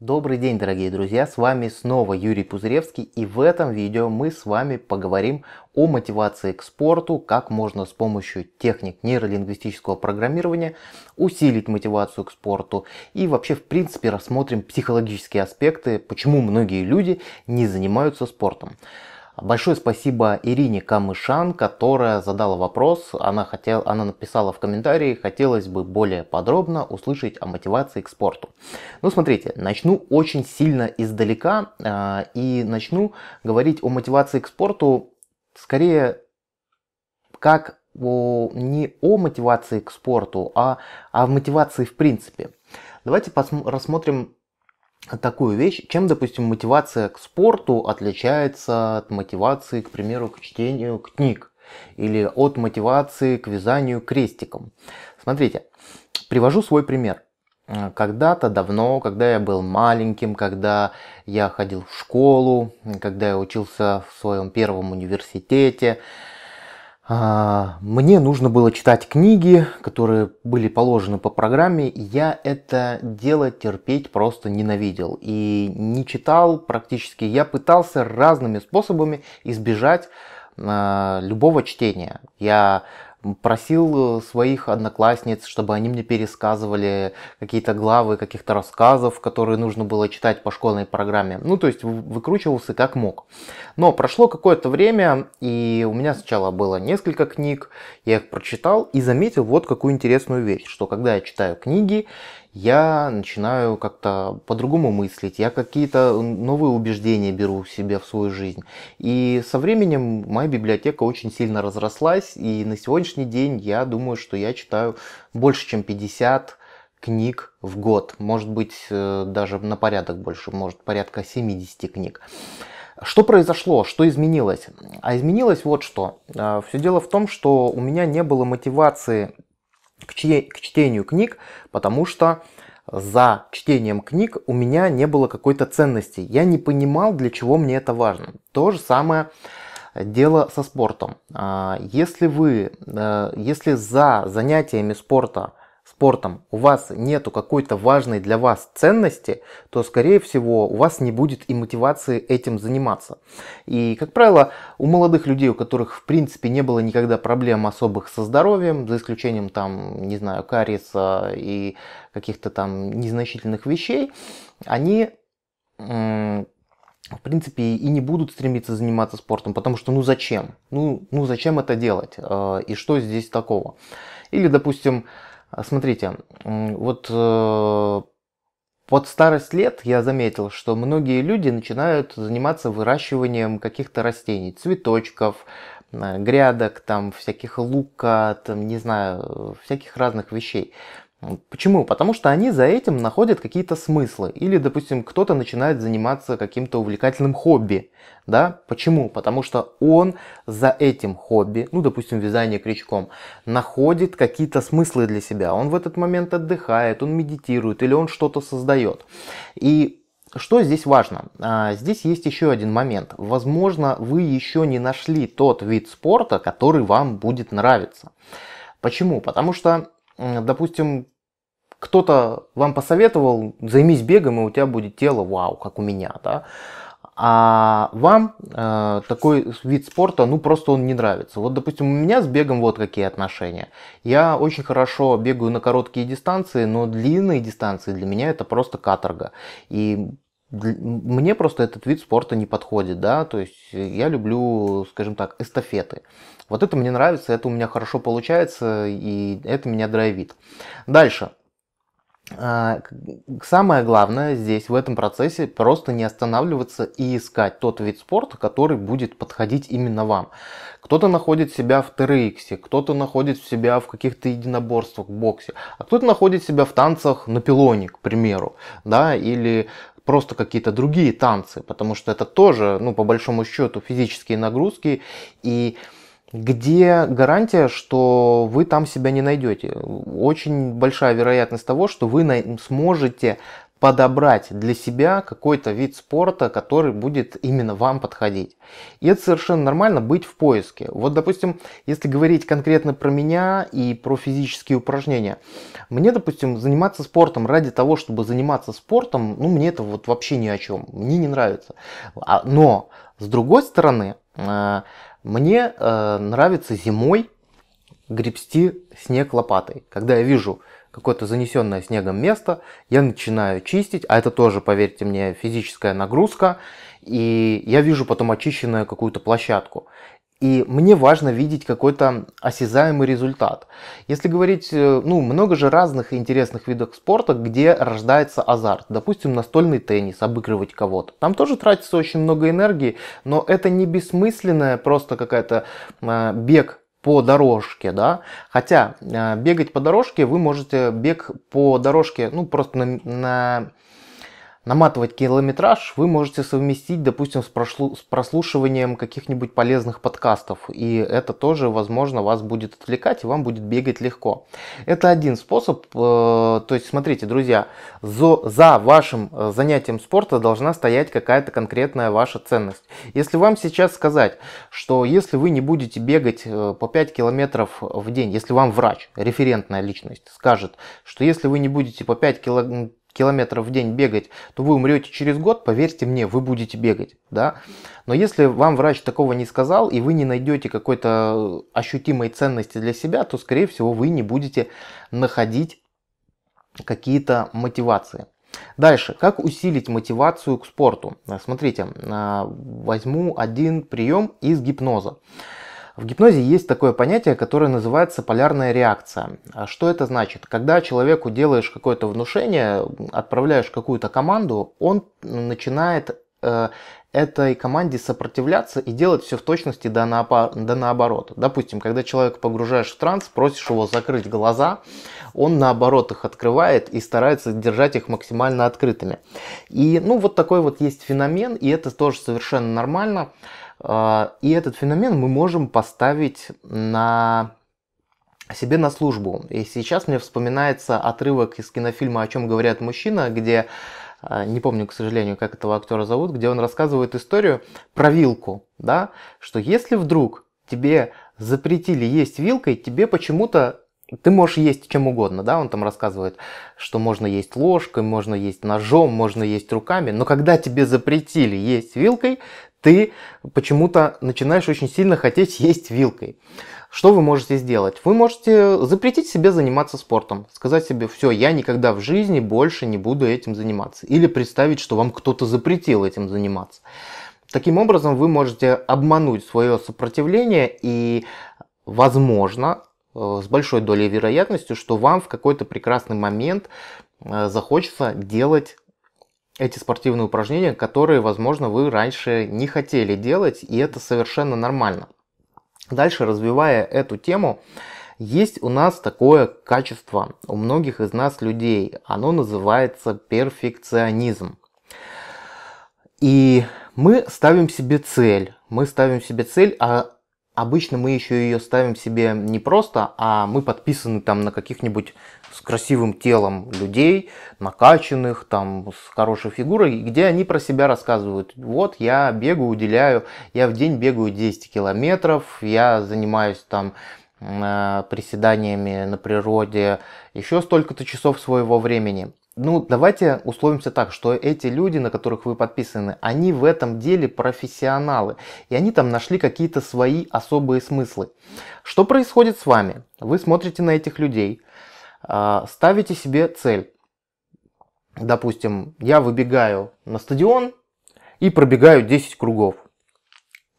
Добрый день, дорогие друзья, с вами снова Юрий Пузыревский, и в этом видео мы с вами поговорим о мотивации к спорту, как можно с помощью техник нейролингвистического программирования усилить мотивацию к спорту, и вообще в принципе рассмотрим психологические аспекты, почему многие люди не занимаются спортом. Большое спасибо Ирине Камышан, которая задала вопрос. Она написала в комментарии: хотелось бы более подробно услышать о мотивации к спорту. Ну, смотрите, начну очень сильно издалека и начну говорить о мотивации к спорту скорее как не о мотивации к спорту, а о мотивации в принципе. Давайте рассмотрим такую вещь, чем, допустим, мотивация к спорту отличается от мотивации, к примеру, к чтению книг или от мотивации к вязанию крестиком. Смотрите, привожу свой пример. Когда-то давно, когда я был маленьким, когда я ходил в школу, когда я учился в своем первом университете, мне нужно было читать книги, которые были положены по программе. Я это дело терпеть просто ненавидел и не читал практически. Я пытался разными способами избежать любого чтения. Я просил своих одноклассниц, чтобы они мне пересказывали какие-то главы каких-то рассказов, которые нужно было читать по школьной программе. Ну, то есть выкручивался как мог. Но прошло какое-то время, и у меня сначала было несколько книг, я их прочитал и заметил вот какую интересную вещь, что когда я читаю книги, я начинаю как-то по-другому мыслить, я какие-то новые убеждения беру в себе в свою жизнь. И со временем моя библиотека очень сильно разрослась, и на сегодняшний день я думаю, что я читаю больше, чем 50 книг в год. Может быть, даже на порядок больше, может, порядка 70 книг. Что произошло, что изменилось? А изменилось вот что. Все дело в том, что у меня не было мотивации к чтению книг, потому что за чтением книг у меня не было какой-то ценности. Я не понимал, для чего мне это важно. То же самое дело со спортом. Если за занятиями спортом у вас нету какой-то важной для вас ценности, то, скорее всего, у вас не будет и мотивации этим заниматься. И, как правило, у молодых людей, у которых, в принципе, не было никогда проблем особых со здоровьем, за исключением, там, не знаю, кариеса и каких-то там незначительных вещей, они, в принципе, и не будут стремиться заниматься спортом, потому что ну зачем? Ну зачем это делать? И что здесь такого? Или, допустим, смотрите, вот под старость лет я заметил, что многие люди начинают заниматься выращиванием каких-то растений, цветочков, грядок, там всяких лука, там, не знаю, всяких разных вещей. Почему? Потому что они за этим находят какие-то смыслы. Или, допустим, кто-то начинает заниматься каким-то увлекательным хобби. Да? Почему? Потому что он за этим хобби, ну, допустим, вязание крючком, находит какие-то смыслы для себя. Он в этот момент отдыхает, он медитирует или он что-то создает. И что здесь важно? Здесь есть еще один момент. Возможно, вы еще не нашли тот вид спорта, который вам будет нравиться. Почему? Потому что, допустим, кто-то вам посоветовал: займись бегом, и у тебя будет тело, вау, как у меня, да? А вам такой вид спорта, ну, просто он не нравится. Вот, допустим, у меня с бегом вот какие отношения. Я очень хорошо бегаю на короткие дистанции, но длинные дистанции для меня это просто каторга. И мне просто этот вид спорта не подходит, да, то есть я люблю, скажем так, эстафеты. Вот это мне нравится, это у меня хорошо получается, и это меня драйвит. Дальше. Самое главное здесь в этом процессе просто не останавливаться и искать тот вид спорта, который будет подходить именно вам. Кто-то находит себя в TRX, кто-то находит себя в каких-то единоборствах, в боксе, а кто-то находит себя в танцах на пилоне, к примеру, да, или просто какие-то другие танцы, потому что это тоже, ну, по большому счету, физические нагрузки, и где гарантия, что вы там себя не найдете? Очень большая вероятность того, что вы сможете подобрать для себя какой-то вид спорта, который будет именно вам подходить. И это совершенно нормально, быть в поиске. Вот, допустим, если говорить конкретно про меня и про физические упражнения, мне, допустим, заниматься спортом ради того, чтобы заниматься спортом, ну, мне это вот вообще ни о чем, мне не нравится. Но, с другой стороны, мне нравится зимой гребсти снег лопатой. Когда я вижу какое-то занесенное снегом место, я начинаю чистить, а это тоже, поверьте мне, физическая нагрузка, и я вижу потом очищенную какую-то площадку. И мне важно видеть какой-то осязаемый результат. Если говорить, ну, много же разных интересных видов спорта, где рождается азарт. Допустим, настольный теннис, обыгрывать кого-то. Там тоже тратится очень много энергии, но это не бессмысленная просто какая-то бег по дорожке, да, хотя бегать по дорожке вы можете, бег по дорожке, ну, просто наматывать километраж вы можете совместить, допустим, с прослушиванием каких-нибудь полезных подкастов, и это тоже, возможно, вас будет отвлекать, и вам будет бегать легко. Это один способ, то есть, смотрите, друзья, за вашим занятием спорта должна стоять какая-то конкретная ваша ценность. Если вам сейчас сказать, что если вы не будете бегать по 5 километров в день, если вам врач, референтная личность, скажет, что если вы не будете по 5 километров в день бегать, то вы умрете через год, поверьте мне, вы будете бегать, да? Но если вам врач такого не сказал, и вы не найдете какой-то ощутимой ценности для себя, то, скорее всего, вы не будете находить какие-то мотивации. Дальше, как усилить мотивацию к спорту? Смотрите, возьму один прием из гипноза. В гипнозе есть такое понятие, которое называется полярная реакция. Что это значит? Когда человеку делаешь какое-то внушение, отправляешь какую-то команду, он начинает этой команде сопротивляться и делать все в точности да наоборот. Допустим, когда человека погружаешь в транс, просишь его закрыть глаза, он наоборот их открывает и старается держать их максимально открытыми. И ну вот такой вот есть феномен, и это тоже совершенно нормально. И этот феномен мы можем поставить себе на службу. И сейчас мне вспоминается отрывок из кинофильма «О чем говорят мужчины», где, не помню, к сожалению, как этого актера зовут, где он рассказывает историю про вилку, да? Что если вдруг тебе запретили есть вилкой, тебе почему-то ты можешь есть чем угодно, да, он там рассказывает, что можно есть ложкой, можно есть ножом, можно есть руками, но когда тебе запретили есть вилкой, ты почему-то начинаешь очень сильно хотеть есть вилкой. Что вы можете сделать? Вы можете запретить себе заниматься спортом, сказать себе: все, я никогда в жизни больше не буду этим заниматься. Или представить, что вам кто-то запретил этим заниматься. Таким образом вы можете обмануть свое сопротивление и, возможно, с большой долей вероятности, что вам в какой-то прекрасный момент захочется делать эти спортивные упражнения, которые, возможно, вы раньше не хотели делать, и это совершенно нормально. Дальше, развивая эту тему, есть у нас такое качество у многих из нас людей. Оно называется перфекционизм. И мы ставим себе цель. Обычно мы еще ее ставим себе не просто, а мы подписаны там на каких-нибудь с красивым телом людей, накачанных, там, с хорошей фигурой, где они про себя рассказывают. Вот я бегу, я в день бегаю 10 километров, я занимаюсь там приседаниями на природе, еще столько-то часов своего времени. Ну, давайте условимся так, что эти люди, на которых вы подписаны, они в этом деле профессионалы. И они там нашли какие-то свои особые смыслы. Что происходит с вами? Вы смотрите на этих людей, ставите себе цель. Допустим, я выбегаю на стадион и пробегаю 10 кругов.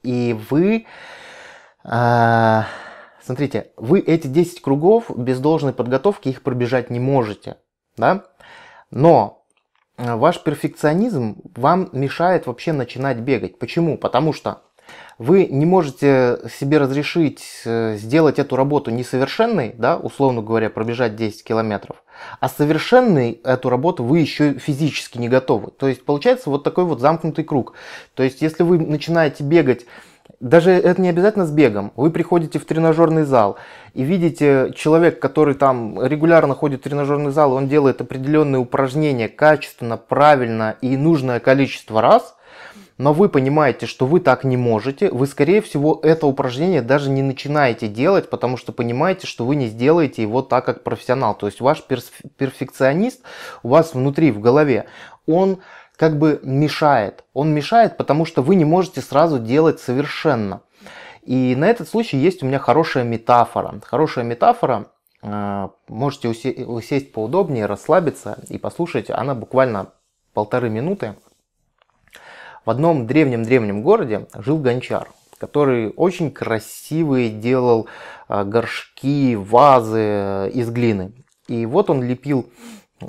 И вы... Смотрите, вы эти 10 кругов без должной подготовки их пробежать не можете, да? Но ваш перфекционизм вам мешает вообще начинать бегать. Почему? Потому что вы не можете себе разрешить сделать эту работу несовершенной, да, условно говоря, пробежать 10 километров, а совершенной эту работу вы еще физически не готовы. То есть получается вот такой вот замкнутый круг. То есть если вы начинаете бегать Даже это не обязательно с бегом. Вы приходите в тренажерный зал и видите человека, который там регулярно ходит в тренажерный зал, он делает определенные упражнения качественно, правильно и нужное количество раз, но вы понимаете, что вы так не можете, вы, скорее всего, это упражнение даже не начинаете делать, потому что понимаете, что вы не сделаете его так, как профессионал. То есть ваш перфекционист у вас внутри, в голове, он как бы мешает. Он мешает, потому что вы не можете сразу делать совершенно. И на этот случай есть у меня хорошая метафора. Хорошая метафора, можете усесть поудобнее, расслабиться и послушать. Она буквально 1,5 минуты. В одном древнем-древнем городе жил гончар, который очень красивые делал горшки, вазы из глины. И вот он лепил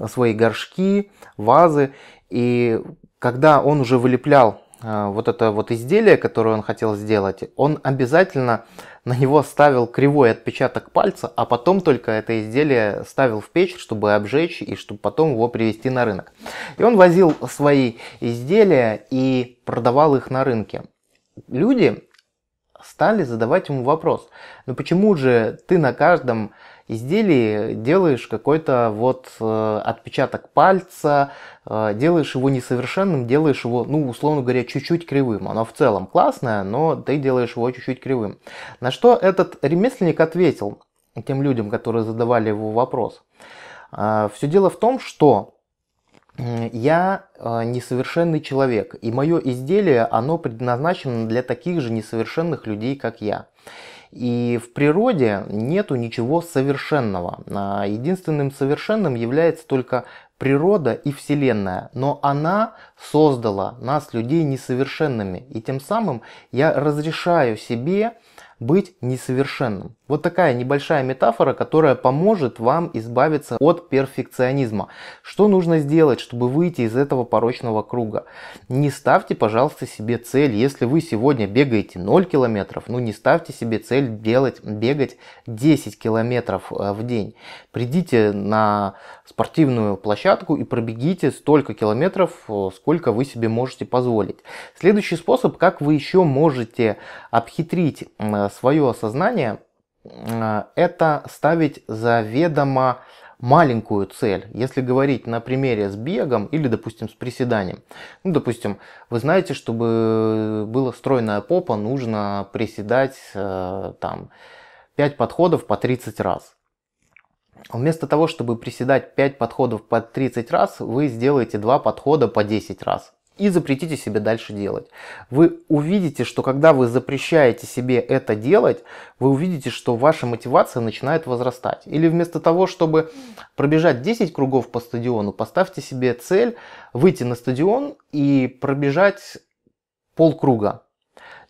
свои горшки, вазы. И когда он уже вылеплял вот это вот изделие, которое он хотел сделать, он обязательно на него ставил кривой отпечаток пальца, а потом только это изделие ставил в печь, чтобы обжечь и чтобы потом его привезти на рынок. И он возил свои изделия и продавал их на рынке. Люди стали задавать ему вопрос: ну почему же ты на каждом изделии делаешь какой-то вот отпечаток пальца, делаешь его несовершенным, делаешь его, ну, условно говоря, чуть-чуть кривым. Оно в целом классное, но ты делаешь его чуть-чуть кривым. На что этот ремесленник ответил тем людям, которые задавали его вопрос: все дело в том, что я несовершенный человек, и мое изделие, оно предназначено для таких же несовершенных людей, как я. И в природе нету ничего совершенного. Единственным совершенным является только природа и Вселенная. Но она создала нас, людей, несовершенными. И тем самым я разрешаю себе быть несовершенным. Вот такая небольшая метафора, которая поможет вам избавиться от перфекционизма. Что нужно сделать, чтобы выйти из этого порочного круга? Не ставьте, пожалуйста, себе цель. Если вы сегодня бегаете 0 километров, ну не ставьте себе цель бегать 10 километров в день. Придите на спортивную площадку и пробегите столько километров, сколько вы себе можете позволить. Следующий способ, как вы еще можете обхитрить свое сознание, это ставить заведомо маленькую цель. Если говорить на примере с бегом или, допустим, с приседанием. Ну, допустим, вы знаете, чтобы была стройная попа, нужно приседать там 5 подходов по 30 раз. Вместо того, чтобы приседать 5 подходов по 30 раз, вы сделаете 2 подхода по 10 раз. И запретите себе дальше делать. Вы увидите, что когда вы запрещаете себе это делать, вы увидите, что ваша мотивация начинает возрастать. Или вместо того, чтобы пробежать 10 кругов по стадиону, поставьте себе цель выйти на стадион и пробежать полкруга.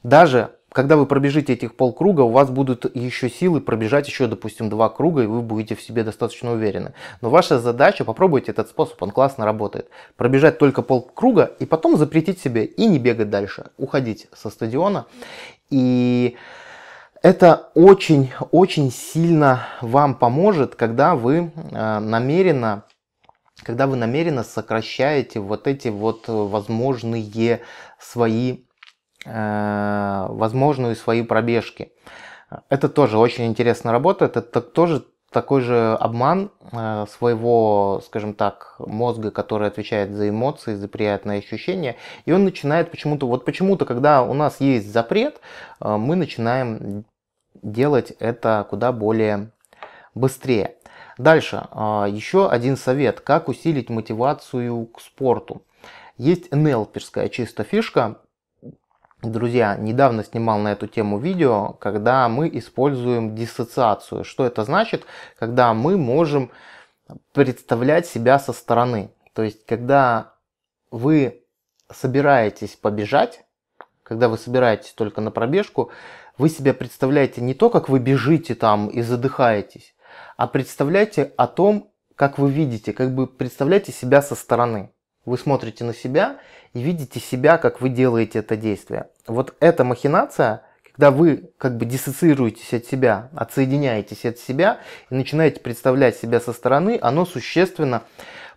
Даже когда вы пробежите этих полкруга, у вас будут еще силы пробежать еще, допустим, 2 круга, и вы будете в себе достаточно уверены. Но ваша задача, попробуйте этот способ, он классно работает. Пробежать только полкруга и потом запретить себе и не бегать дальше, уходить со стадиона. И это очень-очень сильно вам поможет, когда вы намеренно сокращаете вот эти вот возможные свои пробежки. Это тоже очень интересно работает. Это тоже такой же обман своего, скажем так, мозга, который отвечает за эмоции, за приятные ощущения. И он начинает почему-то, вот почему-то, когда у нас есть запрет, мы начинаем делать это куда более быстрее. Дальше, еще один совет, как усилить мотивацию к спорту. Есть НЛПерская чисто фишка. Друзья, недавно снимал на эту тему видео, когда мы используем диссоциацию. Что это значит? Когда мы можем представлять себя со стороны. То есть, когда вы собираетесь побежать, когда вы собираетесь только на пробежку, вы себя представляете не то, как вы бежите там и задыхаетесь, а представляете о том, как вы видите, как бы представляете себя со стороны. Вы смотрите на себя и видите себя, как вы делаете это действие. Вот эта махинация, когда вы как бы диссоциируетесь от себя, отсоединяетесь от себя и начинаете представлять себя со стороны, оно существенно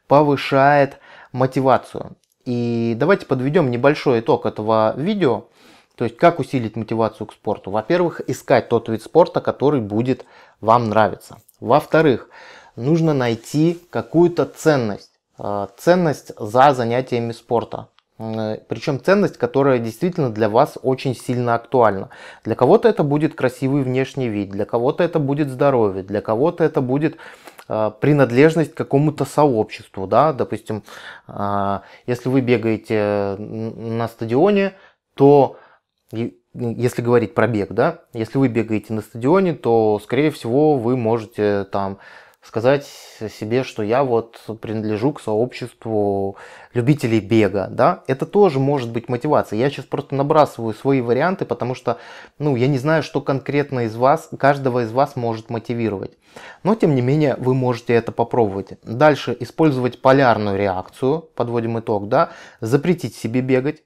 повышает мотивацию. И давайте подведем небольшой итог этого видео. То есть как усилить мотивацию к спорту? Во-первых, искать тот вид спорта, который будет вам нравиться. Во-вторых, нужно найти какую-то ценность. Ценность за занятиями спорта. Причем ценность, которая действительно для вас очень сильно актуальна. Для кого-то это будет красивый внешний вид, для кого-то это будет здоровье, для кого-то это будет принадлежность к какому-то сообществу. Да? Допустим, если вы бегаете на стадионе, то, если говорить про бег, да? Если вы бегаете на стадионе, то, скорее всего, вы можете там сказать себе, что я вот принадлежу к сообществу любителей бега, да, это тоже может быть мотивация. Я сейчас просто набрасываю свои варианты, потому что, ну, я не знаю, что конкретно из вас, каждого из вас может мотивировать. Но, тем не менее, вы можете это попробовать. Дальше использовать полярную реакцию, подводим итог, да, запретить себе бегать.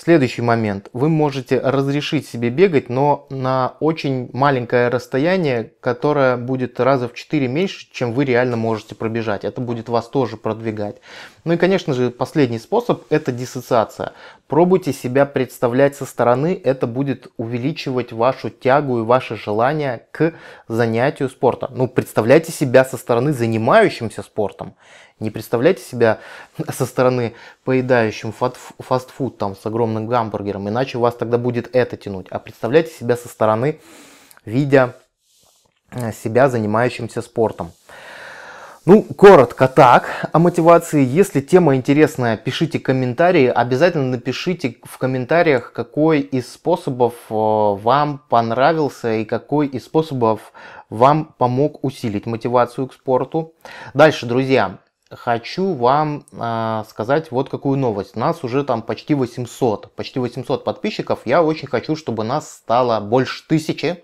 Следующий момент. Вы можете разрешить себе бегать, но на очень маленькое расстояние, которое будет раза в 4 меньше, чем вы реально можете пробежать. Это будет вас тоже продвигать. Ну и, конечно же, последний способ – это диссоциация. Пробуйте себя представлять со стороны. Это будет увеличивать вашу тягу и ваше желание к занятию спорта. Ну, представляйте себя со стороны занимающимся спортом. Не представляйте себя со стороны поедающим фастфуд там, с огромным гамбургером, иначе вас тогда будет это тянуть. А представляйте себя со стороны, видя себя занимающимся спортом. Ну, коротко так о мотивации. Если тема интересная, пишите комментарии. Обязательно напишите в комментариях, какой из способов вам понравился и какой из способов вам помог усилить мотивацию к спорту. Дальше, друзья. Хочу вам сказать вот какую новость. Нас уже там почти 800 подписчиков. Я очень хочу, чтобы нас стало больше 1000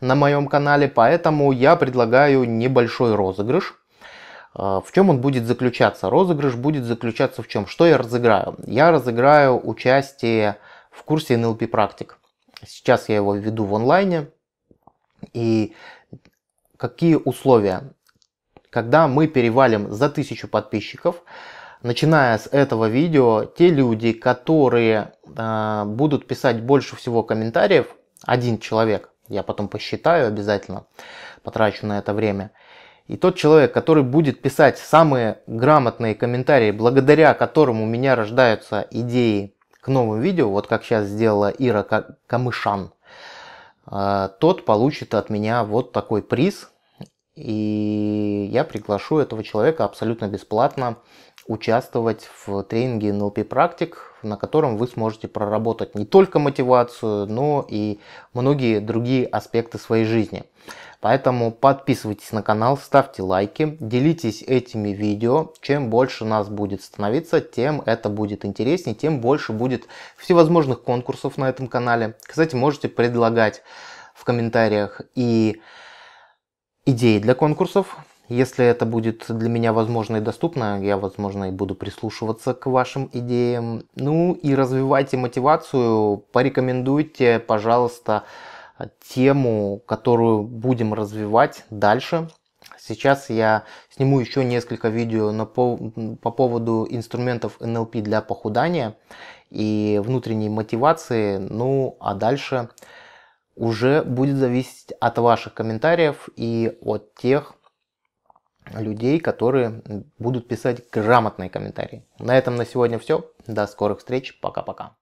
на моем канале. Поэтому я предлагаю небольшой розыгрыш. В чем он будет заключаться? Розыгрыш будет заключаться в чем? Что я разыграю? Я разыграю участие в курсе НЛП практик. Сейчас я его веду в онлайне. И какие условия? Когда мы перевалим за 1000 подписчиков, начиная с этого видео, те люди, которые будут писать больше всего комментариев, один человек, я потом посчитаю обязательно, потрачу на это время, и тот человек, который будет писать самые грамотные комментарии, благодаря которым у меня рождаются идеи к новым видео, вот как сейчас сделала Ира Камышан, тот получит от меня вот такой приз. И я приглашу этого человека абсолютно бесплатно участвовать в тренинге NLP практик, на котором вы сможете проработать не только мотивацию, но и многие другие аспекты своей жизни. Поэтому подписывайтесь на канал, ставьте лайки, делитесь этими видео. Чем больше нас будет становиться, тем это будет интереснее, тем больше будет всевозможных конкурсов на этом канале. Кстати, можете предлагать в комментариях и идеи для конкурсов. Если это будет для меня возможно и доступно, я, возможно, и буду прислушиваться к вашим идеям. Ну и развивайте мотивацию, порекомендуйте, пожалуйста, тему, которую будем развивать дальше. Сейчас я сниму еще несколько видео по поводу инструментов НЛП для похудания и внутренней мотивации. Ну а дальше уже будет зависеть от ваших комментариев и от тех людей, которые будут писать грамотные комментарии. На этом на сегодня все. До скорых встреч. Пока-пока.